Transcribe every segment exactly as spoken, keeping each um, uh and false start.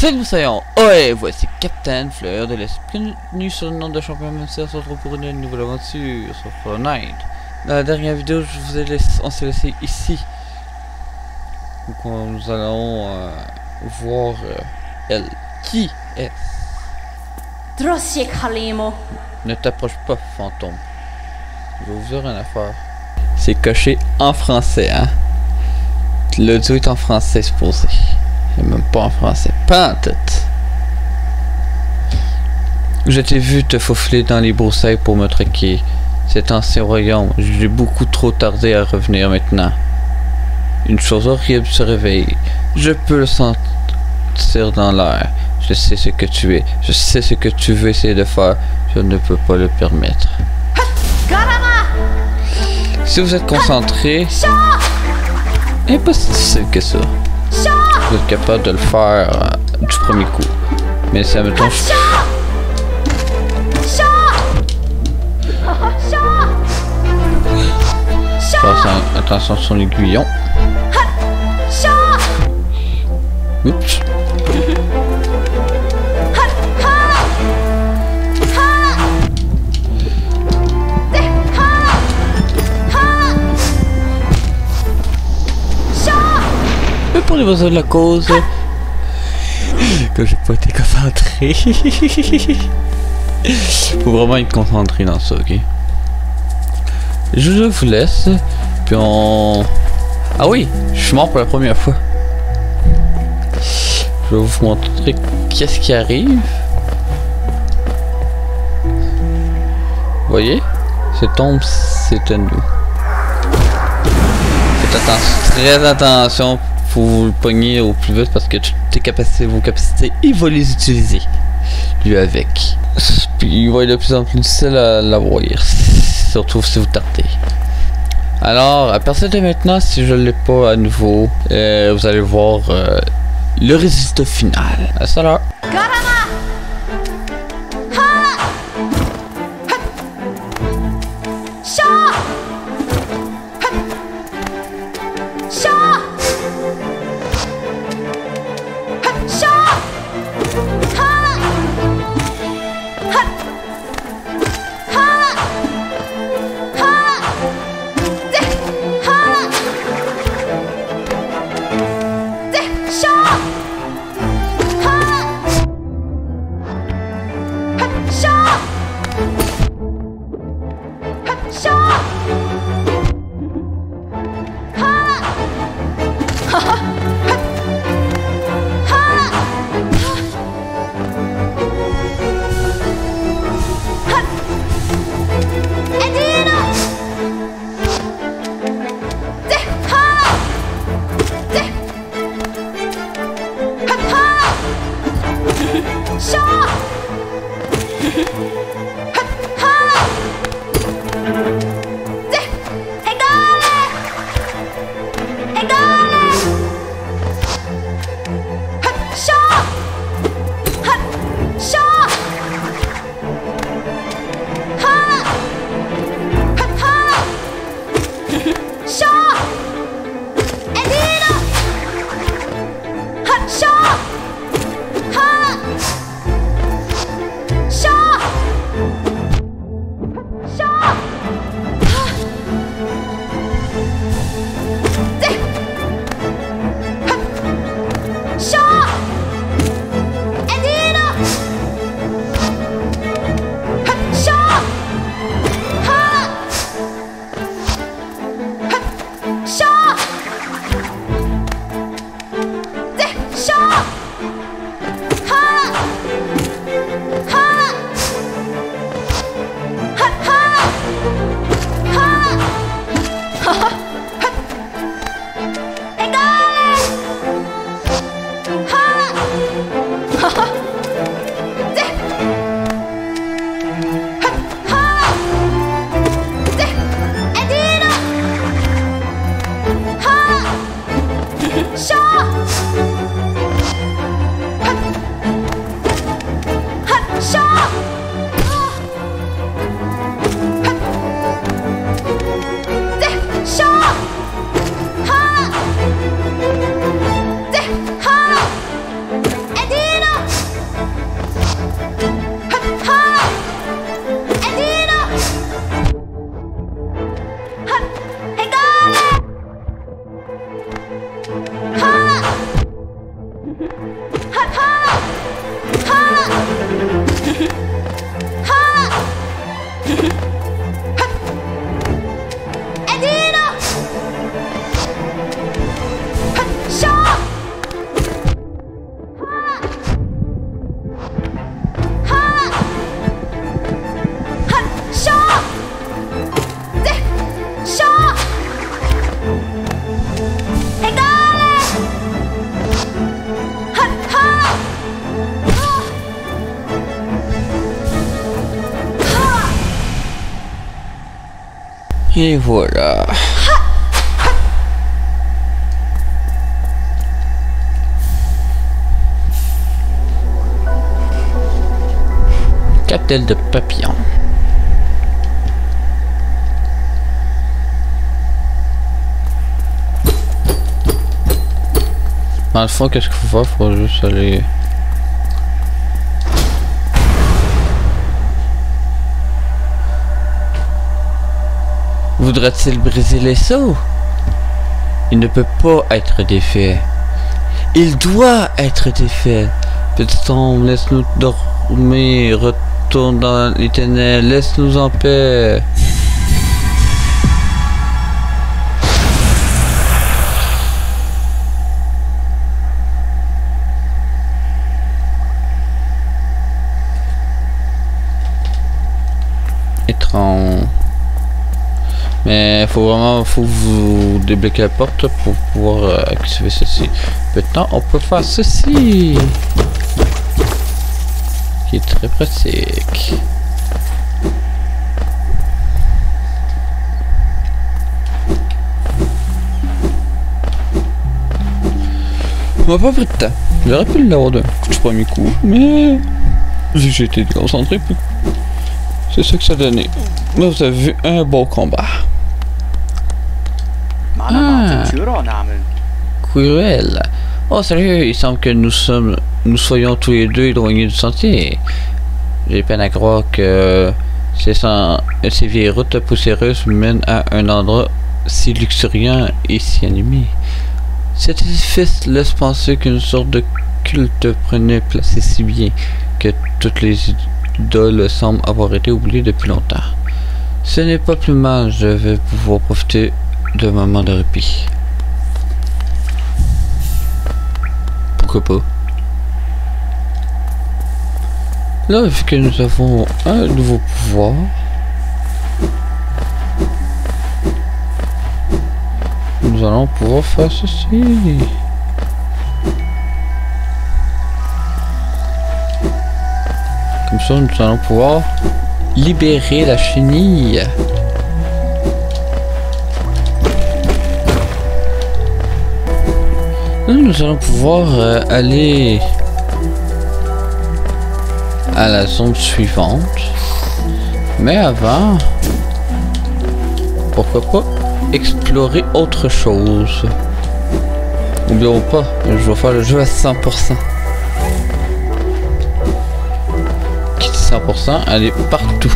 Salut, nous soyons Oé, voici Captain Fleur de l'Est. Bienvenue sur le nom de champion M C, on se retrouve pour une nouvelle aventure sur Hollow Knight. Dans la dernière vidéo, je vous ai laissé, on s'est laissé ici. Donc on, nous allons euh, voir euh, elle. Qui est Drossier Kalimo. Ne t'approche pas, fantôme. Je vais vous dire une affaire. C'est coché en français, hein. L'audio est en français, supposé. Et même pas en français. Pas en tête. Je t'ai vu te faufiler dans les broussailles pour me traquer. C'est ancien royaume. J'ai beaucoup trop tardé à revenir maintenant. Une chose horrible se réveille. Je peux le sentir dans l'air. Je sais ce que tu es. Je sais ce que tu veux essayer de faire. Je ne peux pas le permettre. Si vous êtes concentré, c'est pas si difficile que ça. Vous êtes capable de le faire euh, du premier coup. Mais ça me tombe. Attention sur l'aiguillon. Oups. Mais pour les besoins de la cause, que j'ai pas été concentré. Faut vraiment être concentré dans ça, ok? Je vous laisse. Puis on... Ah oui, je suis mort pour la première fois. Je vais vous montrer qu'est-ce qui arrive. Vous voyez? Cette tombe, c'est à nous. Faites attention, très attention pour le pogner au plus vite parce que toutes tes capacités, vos capacités, il va les utiliser. Lui avec. Puis il va être de plus en plus difficile à l'avoir. Surtout si vous tardez. Alors, à partir de maintenant, si je ne l'ai pas à nouveau, euh, vous allez voir euh, le résultat final. À ça là. Et voilà. Quatre ailes de papillon. Dans le fond, qu'est-ce qu'il faut faire? Faut juste aller... Voudra-t-il briser les sceaux? Il ne peut pas être défait. Il doit être défait. Petit homme, laisse-nous dormir. Retourne dans les ténèbres. Laisse-nous en paix. Étrange. Mais faut vraiment faut vous débloquer la porte pour pouvoir euh, activer ceci. Maintenant on peut faire ceci qui est très pratique. On m'a pas pris de temps, j'aurais pu l'avoir d'un coup du premier coup, mais j'ai été déconcentré plus. C'est ça que ça donnait. Là vous avez vu un beau combat. Ah. Quirrell. Oh sérieux, il semble que nous sommes, nous soyons tous les deux éloignés du sentier. J'ai peine à croire que ces, sans, ces vieilles routes poussiéreuses mènent à un endroit si luxuriant et si animé. Cet édifice laisse penser qu'une sorte de culte prenait place si bien que toutes les idoles semblent avoir été oubliées depuis longtemps. Ce n'est pas plus mal, je vais pouvoir profiter de moments de répit. Pourquoi pas? Là, vu que nous avons un nouveau pouvoir, nous allons pouvoir faire ceci. Comme ça, nous allons pouvoir libérer la chenille. Nous allons pouvoir euh, aller à la zone suivante, mais avant, pourquoi pas explorer autre chose. N'oublions pas, je vais faire le jeu à cent pour cent. Quitte cent pour cent, aller partout.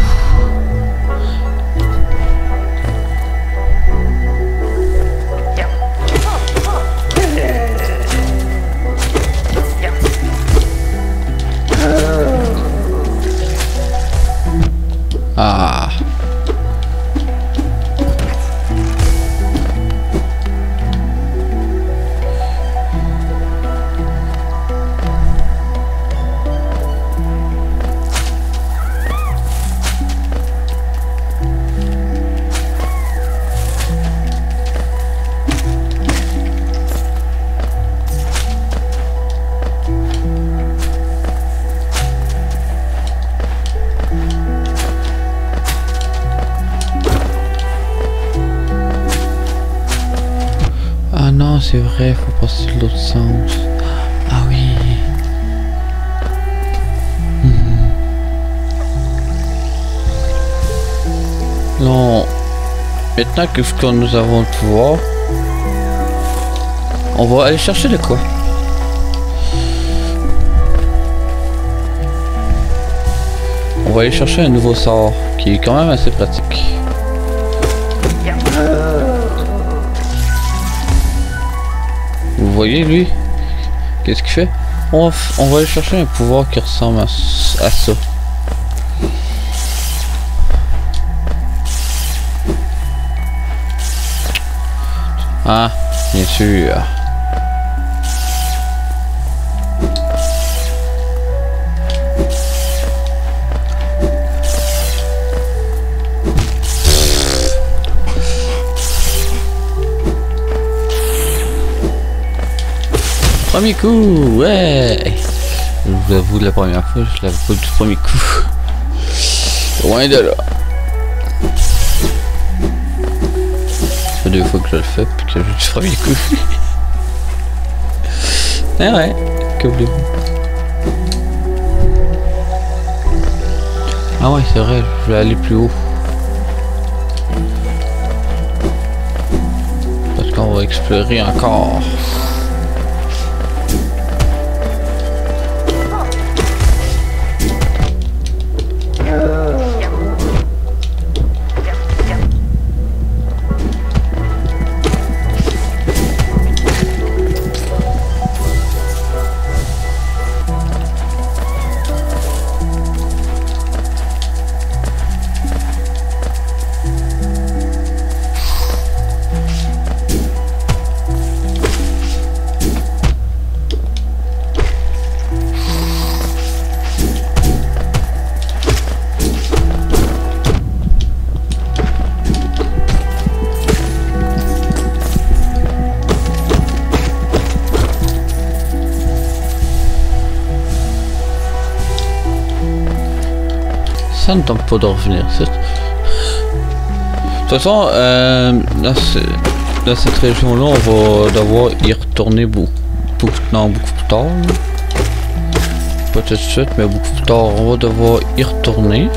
Ah. C'est vrai, faut passer de l'autre sens. Ah oui. Mmh. Non. Maintenant que ce que nous avons le pouvoir, on va aller chercher de quoi. On va aller chercher un nouveau sort qui est quand même assez pratique. Vous voyez lui, qu'est-ce qu'il fait? On va, on va aller chercher un pouvoir qui ressemble à, à ça. Ah, bien sûr. Premier coup, ouais. Je vous avoue, la première fois, je l'avais pas du premier coup. Loin de là. deux fois que je le fais, putain, je me suis frappé le coup. Ah ouais, que bleu. Ah ouais, c'est vrai, je voulais aller plus haut. Parce qu'on va explorer encore. Ça ne tente pas de revenir. De toute façon, euh, là, dans cette région-là, on va devoir y retourner beaucoup, beaucoup, non, beaucoup plus tard. Pas tout de suite, mais beaucoup plus tard, on va devoir y retourner.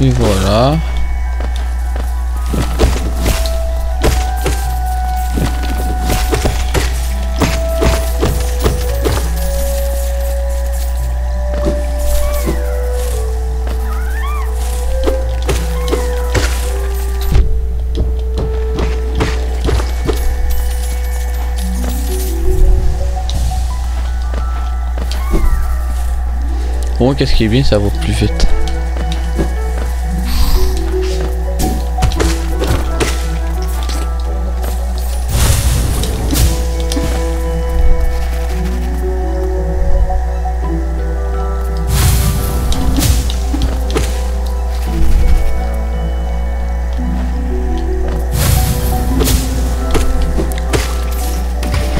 Et voilà. Bon, qu'est-ce qui est bien, ça va plus vite.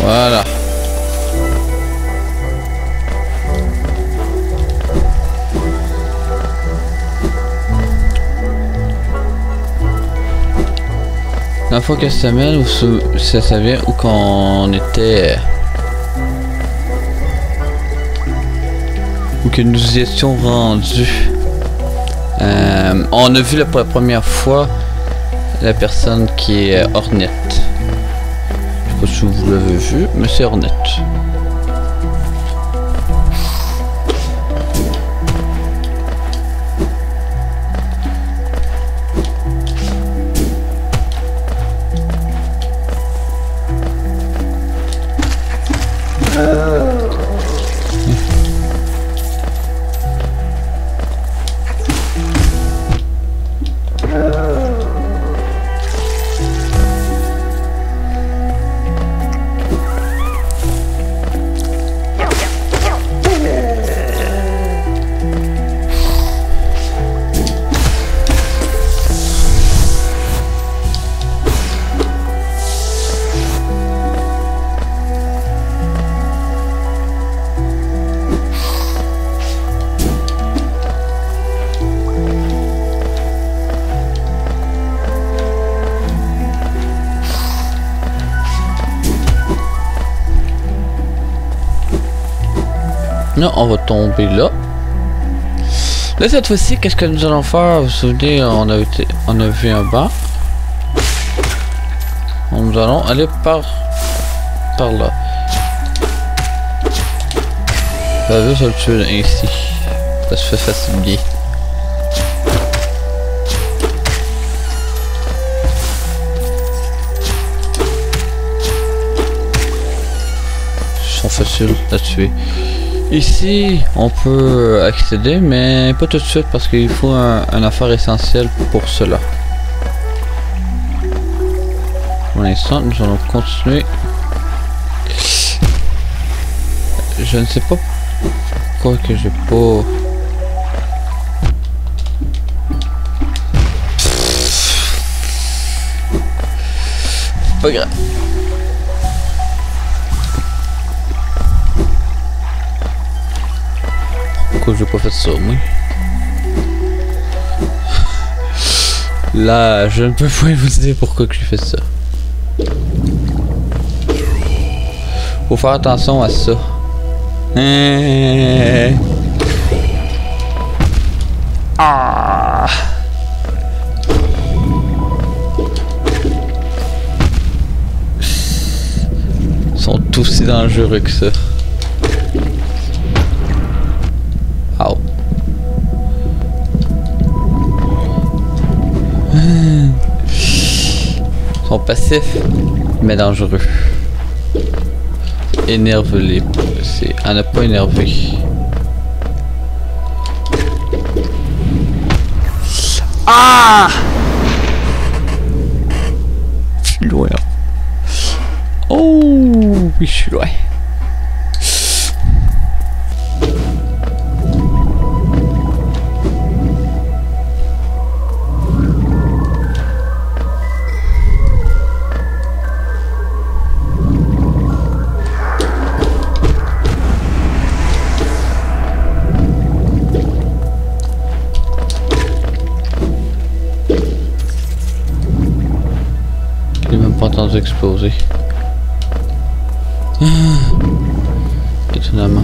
Voilà. La fois que ça mêle, ou ça, ça vient, ou quand on était... ou que nous y étions rendus. Euh, on a vu pour la première fois la personne qui est hornette. Si vous l'avez vu, mais c'est hornette. Non, on va tomber là. Là, cette fois-ci, qu'est-ce que nous allons faire? Vous vous souvenez, on a, été, on a vu un banc. Nous allons aller par, par là. Ça va se tuer ainsi. Ça se fait facile. Ils sont faciles à tuer. Ici, on peut accéder, mais pas tout de suite parce qu'il faut un, un affaire essentielle pour cela. Pour l'instant, nous allons continuer. Je ne sais pas pourquoi que j'ai pas... Pas grave. pourquoi j'ai pas fait ça, moi. Là, je ne peux pas vous dire pourquoi que j'ai fait ça. Faut faire attention à ça. Hey. Ah. Ils sont tous si dangereux que ça. Ow. Ils sont passifs, mais dangereux. Énerve-les, c'est à ne pas énerver. Ah! Je suis loin. Oh, oui, je suis loin. Exploser. Ah, étonnamment.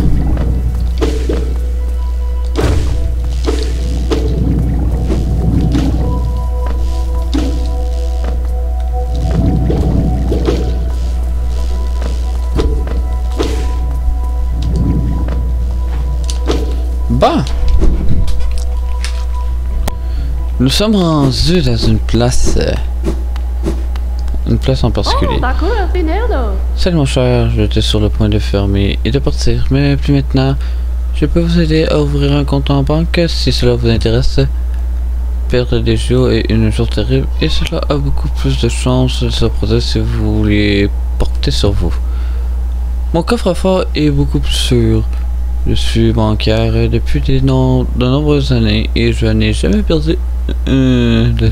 Bah, nous sommes rendus dans une place. Euh, Une place en particulier. Salut mon cher, j'étais sur le point de fermer et de partir, mais plus maintenant. Je peux vous aider à ouvrir un compte en banque si cela vous intéresse. Perdre des jours est une chose terrible et cela a beaucoup plus de chances de se produire si vous les portez sur vous. Mon coffre-fort est beaucoup plus sûr. Je suis bancaire depuis de, no de nombreuses années et je n'ai jamais perdu. Euh, de...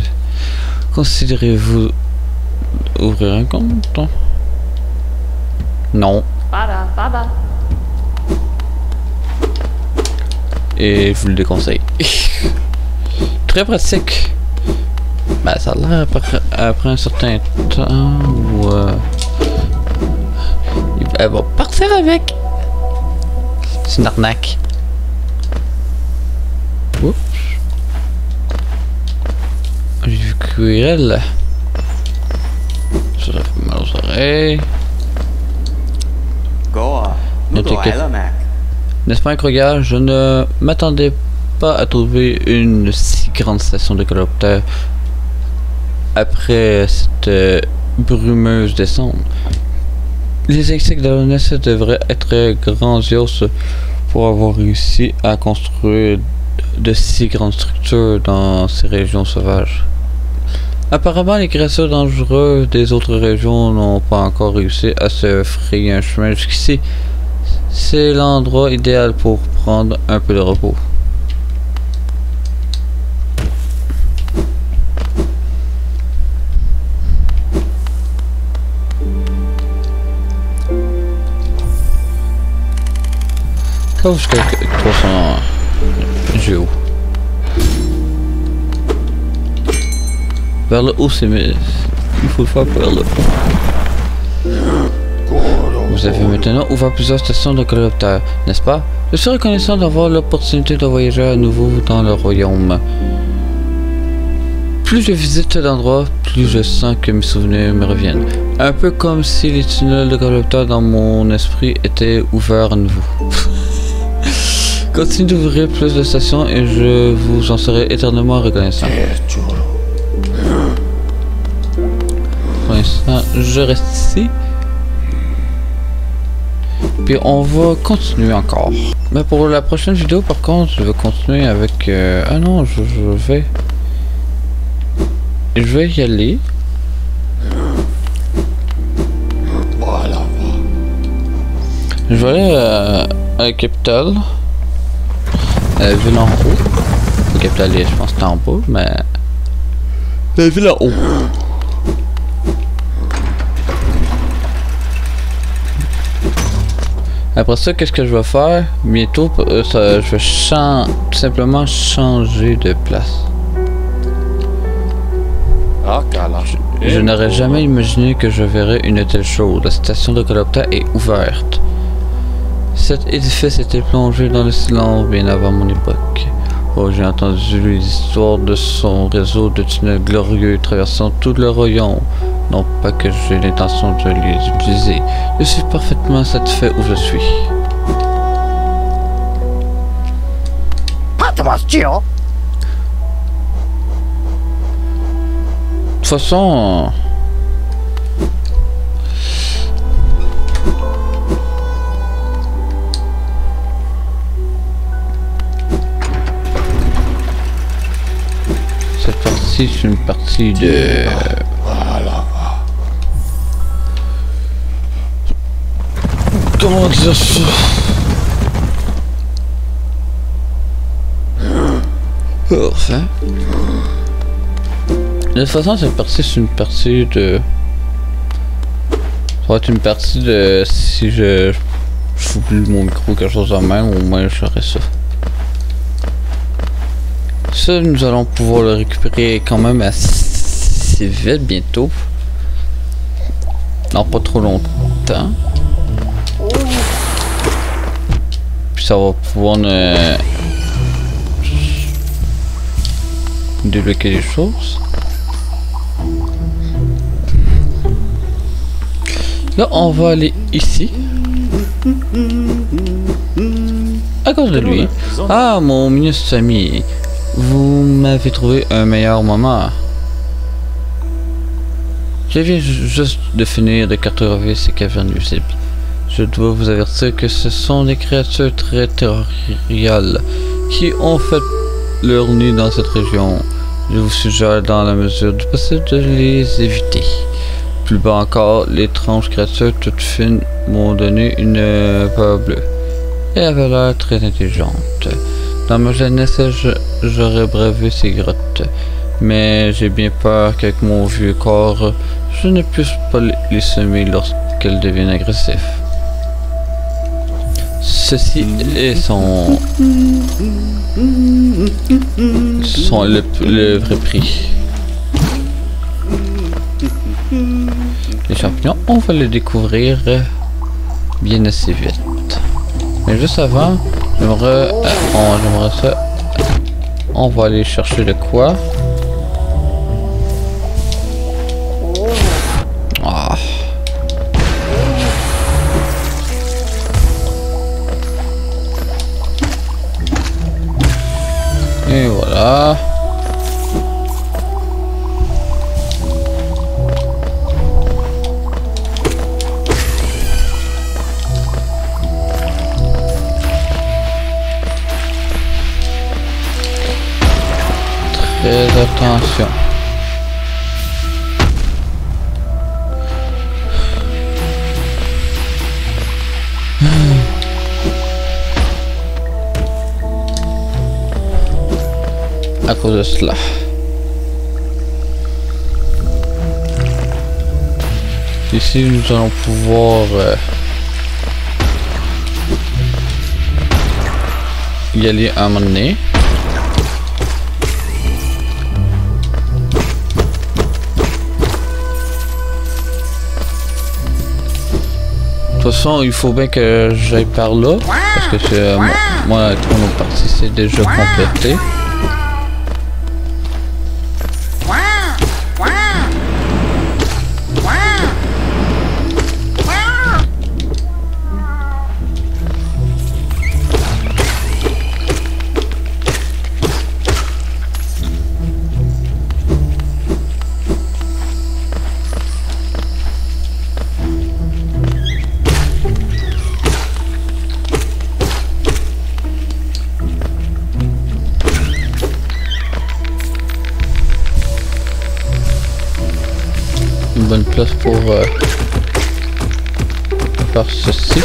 Considérez-vous ouvrir un compte? Non. Et je vous le déconseille. Très pratique. Bah ben, ça a l'air après, après un certain temps où euh, elle va partir avec. C'est une arnaque. Oups. J'ai vu qu'elle. Ça fait mal aux oreilles. N'est-ce pas incroyable? Je ne m'attendais pas à trouver une si grande station de Calopta après cette brumeuse descente. Les insectes de l'hornette devraient être grandioses pour avoir réussi à construire de si grandes structures dans ces régions sauvages. Apparemment, les créatures dangereuses des autres régions n'ont pas encore réussi à se frayer un chemin jusqu'ici. C'est l'endroit idéal pour prendre un peu de repos. Ça vaut jusqu'à trois cents G O. Vers le haut, c'est mais il faut le faire vers le haut. Vous avez maintenant ouvert plusieurs stations de Calopta, n'est-ce pas? Je suis reconnaissant d'avoir l'opportunité de voyager à nouveau dans le royaume. Plus je visite l'endroit, plus je sens que mes souvenirs me reviennent. Un peu comme si les tunnels de Calopta dans mon esprit étaient ouverts à nouveau. Continuez d'ouvrir plus de stations et je vous en serai éternellement reconnaissant. Je reste ici. Puis on va continuer encore. Mais pour la prochaine vidéo, par contre, je vais continuer avec. Euh, ah non, je, je vais. Je vais y aller. Je vais aller euh, à la capitale. À la ville en haut. La capitale, je pense que c'est en bas, mais. La ville en haut. Après ça, qu'est-ce que je vais faire? Bientôt, euh, ça, je vais chan tout simplement changer de place. Je, je n'aurais jamais imaginé que je verrais une telle chose. La station de Calopta est ouverte. Cet édifice était plongé dans le silence bien avant mon époque. Oh, j'ai entendu les histoires de son réseau de tunnels glorieux traversant tout le royaume. Non pas que j'ai l'intention de les utiliser. Je suis parfaitement satisfait où je suis. De toute façon... c'est une partie de... Voilà. Comment dire ça? Enfin. De toute façon, cette partie, c'est une partie de... Ça va être une partie de... Si je... Je j'oublie mon micro ou quelque chose en même, au moins je ferai ça. Ça, nous allons pouvoir le récupérer quand même assez vite bientôt. Non, pas trop longtemps. Puis ça va pouvoir ne... débloquer les choses. Là, on va aller ici. À cause de lui. Ah, mon minuscule ami. Vous m'avez trouvé un meilleur moment. Je viens juste de finir de cartographier ces cavernes nuisibles. Je dois vous avertir que ce sont des créatures très territoriales qui ont fait leur nid dans cette région. Je vous suggère dans la mesure du possible de les éviter. Plus bas encore, l'étrange créature toute fine m'ont donné une peur bleue. Elle avait l'air très intelligente. Dans ma jeunesse, j'aurais bravé ces grottes, mais j'ai bien peur qu'avec mon vieux corps, je ne puisse pas les semer lorsqu'elles deviennent agressives. Ceci est son... son le, le vrai prix. Les champignons, on va les découvrir bien assez vite. Mais juste avant, j'aimerais euh, ça. On va aller chercher de quoi. Ah. Et voilà. Fais attention. À cause de cela. Ici, nous allons pouvoir... Euh, y aller à un moment donné. De toute façon, il faut bien que j'aille par là, parce que c'est, euh, moi, toute mon partie c'est déjà complété. Bonne place pour euh, faire ceci.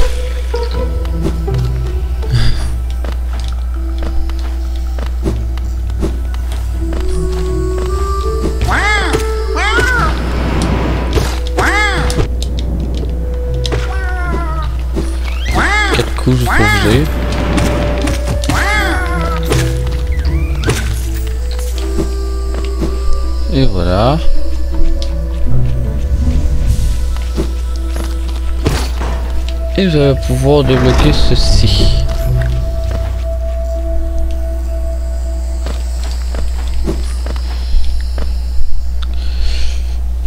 coup je sauverai. Et voilà. Et je vais pouvoir débloquer ceci.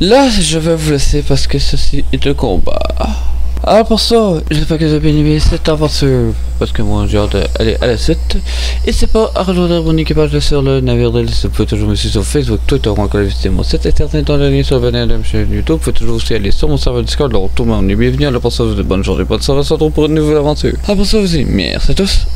Là, je vais vous laisser parce que ceci est le combat. Alors pour ça, j'espère que vous avez bien aimé cette aventure, parce que moi j'ai hâte d'aller à la suite. Et c'est pas à rejoindre mon équipage sur le navire de l'Est. Vous pouvez toujours me suivre sur Facebook, Twitter, ou encore visiter mon site internet dans le lien sur le de ma chaîne YouTube. Vous pouvez toujours aussi aller sur mon serveur Discord, alors tout le monde est bienvenu. Alors pour ça, je vous dis bonne journée, bonne soirée, on se retrouve pour une nouvelle aventure. Alors pour ça, vous dis merci à tous.